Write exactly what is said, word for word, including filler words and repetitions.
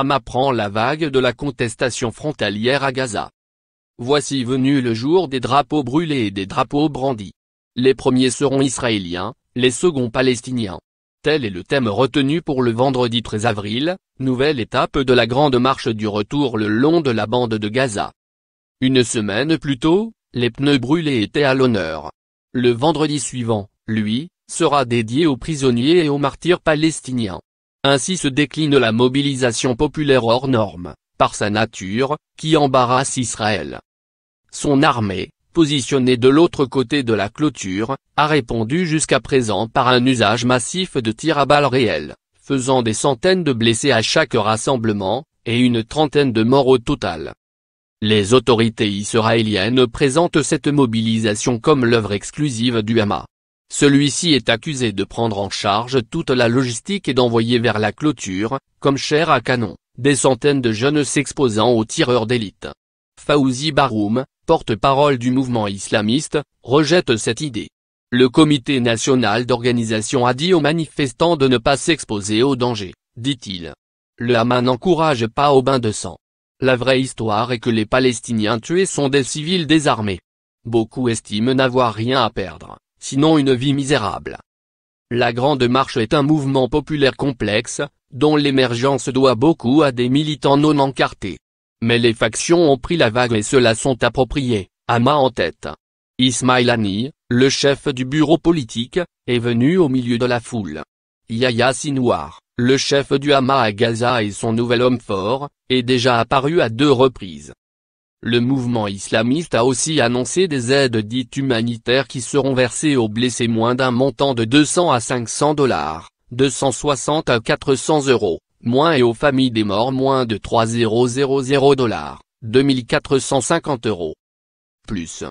Hama prend la vague de la contestation frontalière à Gaza. Voici venu le jour des drapeaux brûlés et des drapeaux brandis. Les premiers seront israéliens, les seconds palestiniens. Tel est le thème retenu pour le vendredi treize avril, nouvelle étape de la grande marche du retour le long de la bande de Gaza. Une semaine plus tôt, les pneus brûlés étaient à l'honneur. Le vendredi suivant, lui, sera dédié aux prisonniers et aux martyrs palestiniens. Ainsi se décline la mobilisation populaire hors norme, par sa nature, qui embarrasse Israël. Son armée, positionnée de l'autre côté de la clôture, a répondu jusqu'à présent par un usage massif de tirs à balles réelles, faisant des centaines de blessés à chaque rassemblement, et une trentaine de morts au total. Les autorités israéliennes présentent cette mobilisation comme l'œuvre exclusive du Hamas. Celui-ci est accusé de prendre en charge toute la logistique et d'envoyer vers la clôture, comme chair à canon, des centaines de jeunes s'exposant aux tireurs d'élite. Fawzi Baroum, porte-parole du mouvement islamiste, rejette cette idée. Le comité national d'organisation a dit aux manifestants de ne pas s'exposer au danger, dit-il. Le Hamas n'encourage pas au bain de sang. La vraie histoire est que les Palestiniens tués sont des civils désarmés. Beaucoup estiment n'avoir rien à perdre, sinon une vie misérable. La Grande Marche est un mouvement populaire complexe, dont l'émergence doit beaucoup à des militants non encartés. Mais les factions ont pris la vague et se la sont appropriées, Hamas en tête. Ismaïl Haniyeh, le chef du bureau politique, est venu au milieu de la foule. Yahya Sinwar, le chef du Hamas à Gaza et son nouvel homme fort, est déjà apparu à deux reprises. Le mouvement islamiste a aussi annoncé des aides dites humanitaires qui seront versées aux blessés moins d'un montant de deux cents à cinq cents dollars, deux cent soixante à quatre cents euros. Moins et aux familles des morts moins de trois mille dollars, deux mille quatre cent cinquante euros. Plus.